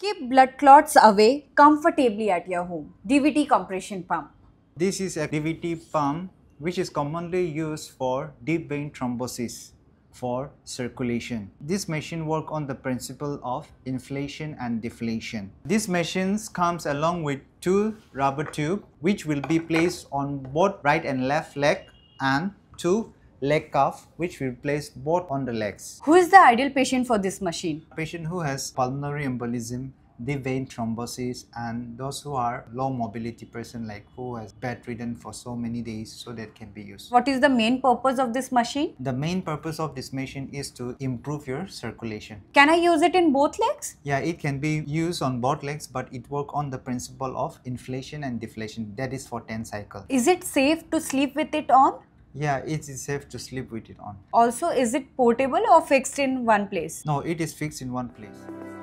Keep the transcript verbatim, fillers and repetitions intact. Keep blood clots away comfortably at your home. D V T compression pump. This is a D V T pump which is commonly used for deep vein thrombosis for circulation. This machine works on the principle of inflation and deflation. This machine comes along with two rubber tubes which will be placed on both right and left leg and two leg cuff which will place both on the legs. Who is the ideal patient for this machine? A patient who has pulmonary embolism, deep vein thrombosis, and those who are low mobility person like who has bedridden for so many days, so that can be used. What is the main purpose of this machine? The main purpose of this machine is to improve your circulation. Can I use it in both legs? Yeah, it can be used on both legs, but it works on the principle of inflation and deflation. That is for ten cycles. Is it safe to sleep with it on? Yeah, it is safe to sleep with it on. Also, is it portable or fixed in one place? No, it is fixed in one place.